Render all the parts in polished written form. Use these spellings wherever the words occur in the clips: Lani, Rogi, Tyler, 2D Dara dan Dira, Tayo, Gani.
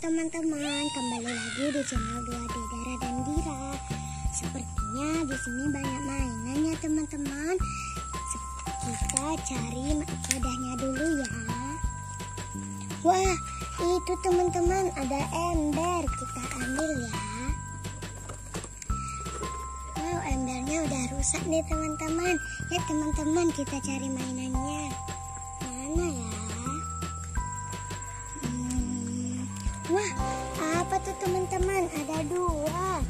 teman-teman, kembali lagi di channel 2D Dara dan Dira. Sepertinya di sini banyak mainan ya teman-teman. Kita cari wadahnya dulu ya. Wah, itu teman-teman ada ember, kita ambil ya. Wow, embernya udah rusak nih teman-teman. Ya teman-teman, kita cari mainannya. Mana ya? Wah, apa tuh teman-teman? Ada dua.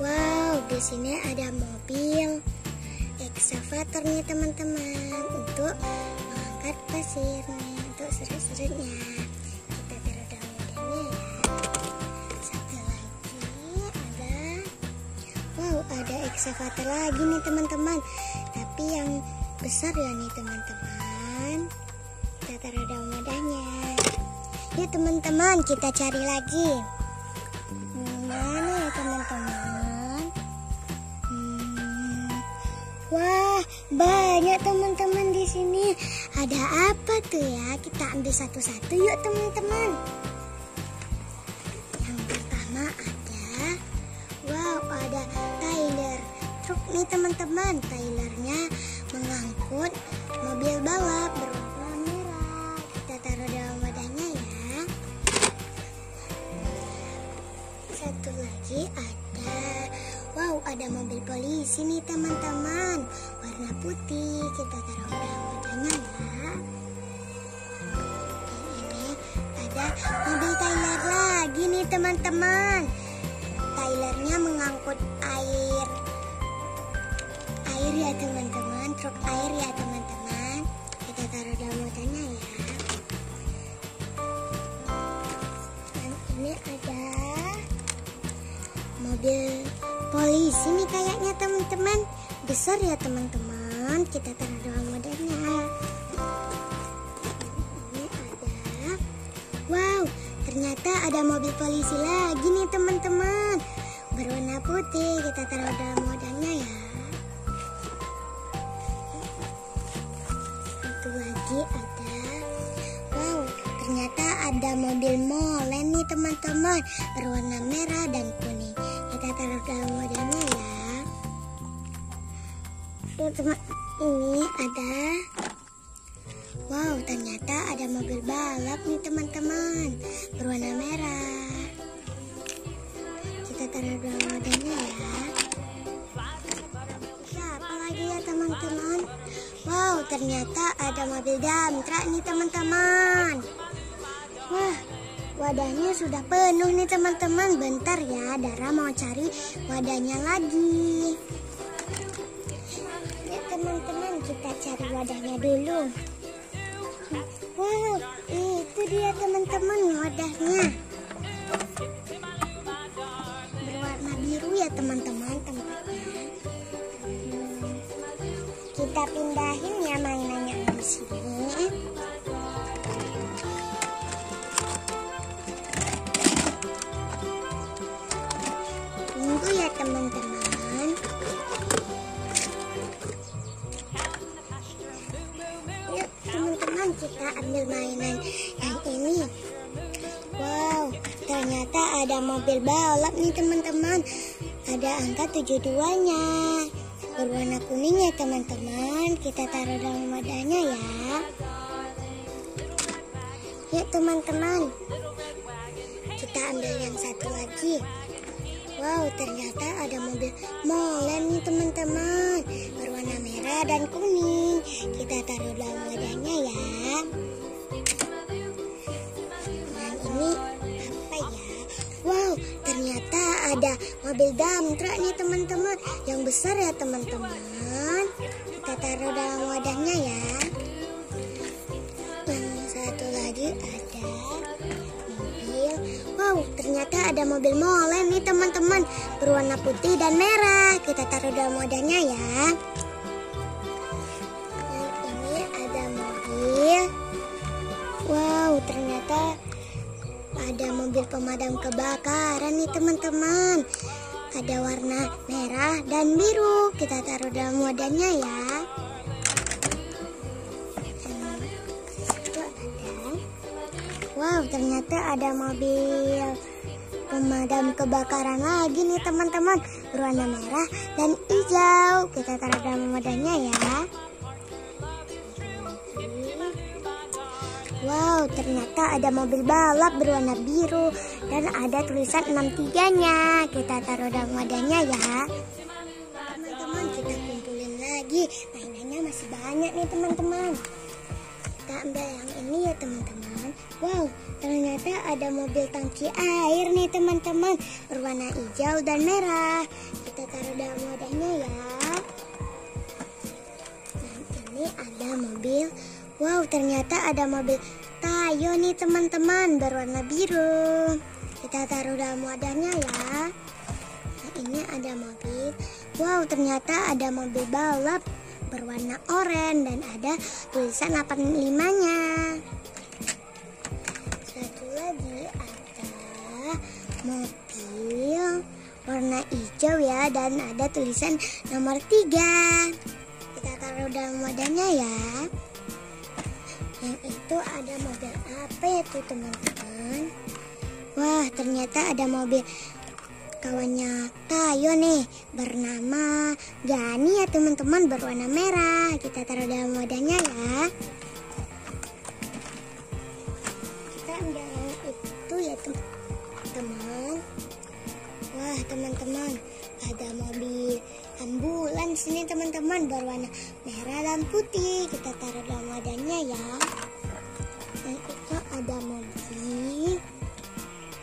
Wow, di sini ada mobil ekskavator nih teman-teman, untuk mengangkat pasir nih, untuk seret-seretnya. Kita taruh dalam wadahnya ya. Satu lagi ada. Wow, ada ekskavator lagi nih teman-teman, tapi yang besar ya nih teman-teman. Kita taruh dalam wadahnya. Ya teman-teman, kita cari lagi. Mana ya teman-teman? Wah, banyak teman-teman di sini. Ada apa tuh ya? Kita ambil satu-satu yuk teman-teman. Yang pertama ada, wow, ada Tyler truk nih teman-teman. Tylernya mengangkut mobil balap berwarna merah. Kita taruh dalam wadahnya ya. Satu lagi ada, wow, ada mobil polisi nih teman-teman, warna putih. Kita taruh dalam wadahnya ya. Ini ada mobil Tyler lagi nih teman-teman. Tylernya mengangkut air ya teman-teman, truk air ya teman-teman. Kita taruh dalam wadahnya ya. Dan ini ada mobil polisi nih kayaknya teman-teman, besar ya teman-teman. Kita taruh dalam wadahnya. Ini ada, wow, ternyata ada mobil polisi lagi nih teman-teman, berwarna putih. Kita taruh dalam wadahnya ya. Satu lagi ada, wow, ternyata ada mobil molen nih teman-teman, berwarna merah dan kuning. Kita taruh dalam wadahnya ya. Teman-teman, ini ada, wow, ternyata ada mobil balap nih teman-teman, berwarna merah. Kita taruh dalam wadahnya ya. Apa lagi ya teman-teman? Wow, ternyata ada mobil dump truck nih teman-teman. Wah, wadahnya sudah penuh nih teman-teman. Bentar ya, Dara mau cari wadahnya lagi. Ya teman-teman, kita cari wadahnya dulu. Wow, itu dia teman-teman wadahnya. Berwarna biru ya teman-teman tempatnya. Kita pindahin ya mainannya di sini. Teman-teman, yuk teman-teman, kita ambil mainan yang ini. Wow, ternyata ada mobil balap nih teman-teman, ada angka 72-nya, berwarna kuning ya teman-teman. Kita taruh dalam wadahnya ya. Yuk teman-teman, kita ambil yang satu lagi. Wow, ternyata ada mobil molen nih teman-teman, berwarna merah dan kuning. Kita taruh dalam wadahnya ya. Nah, ini apa ya? Wow, ternyata ada mobil dump truck nih teman-teman, yang besar ya teman-teman. Kita taruh dalam wadahnya ya. Yang satu lagi ada mobil, wow, ternyata ada mobil molen nih teman-teman, berwarna putih dan merah. Kita taruh dalam wadahnya ya. Dan ini ada mobil, wow, ternyata ada mobil pemadam kebakaran nih teman-teman, ada warna merah dan biru. Kita taruh dalam wadahnya ya. Dan Wow, ternyata ada mobil pemadam kebakaran lagi nih teman-teman, berwarna merah dan hijau. Kita taruh dalam wadahnya ya. Wow, ternyata ada mobil balap berwarna biru dan ada tulisan 63-nya. Kita taruh dalam wadahnya ya. Teman-teman, kita kumpulin lagi. Mainannya masih banyak nih teman-teman. Kita ambil yang ini ya teman-teman. Wow, ternyata ada mobil tangki air nih teman-teman, berwarna hijau dan merah. Kita taruh dalam wadahnya ya. Nah, ini ada mobil. Wow, ternyata ada mobil Tayo nih teman-teman, berwarna biru. Kita taruh dalam wadahnya ya. Nah, ini ada mobil. Wow, ternyata ada mobil balap berwarna oranye dan ada tulisan 85-nya. Satu lagi ada mobil warna hijau ya, dan ada tulisan nomor 3. Kita taruh dalam wadahnya ya. Yang itu ada mobil apa itu teman-teman? Wah, ternyata ada mobil kawannya Tayo nih, bernama Gani ya teman-teman, berwarna merah. Kita taruh dalam wadahnya ya. Kita ambil yang itu ya teman-teman. Wah teman-teman, ada mobil ambulans ini teman-teman, berwarna merah dan putih. Kita taruh dalam wadahnya ya. Dan itu ada mobil.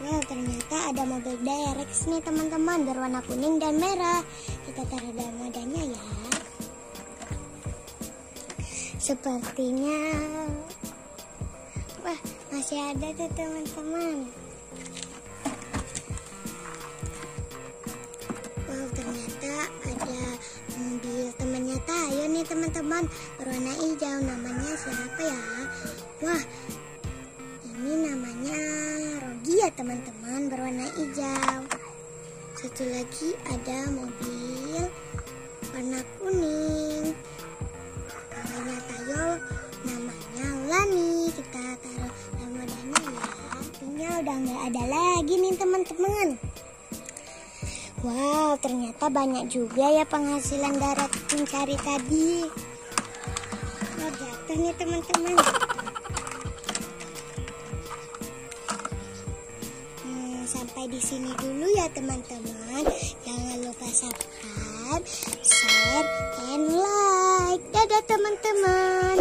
Wow, ternyata ada mobil derek nih teman-teman, berwarna kuning dan merah. Kita taruh dalam wadahnya ya. Sepertinya wah, masih ada tuh teman-teman. Ternyata ada mobil temannya Tayo nih teman-teman, berwarna hijau. Namanya siapa ya? Wah, ini namanya Rogi ya teman-teman, berwarna hijau. Satu lagi ada mobil warna kuning namanya Tayo, namanya Lani. Kita taruh dalam wadahnya ya. Ini udah nggak ada lagi nih teman-teman. Wow, ternyata banyak juga ya penghasilan darat mencari tadi. Oh, jatuh nih teman-teman. Sampai di sini dulu ya teman-teman. Jangan lupa subscribe, share, and like. Dadah teman-teman.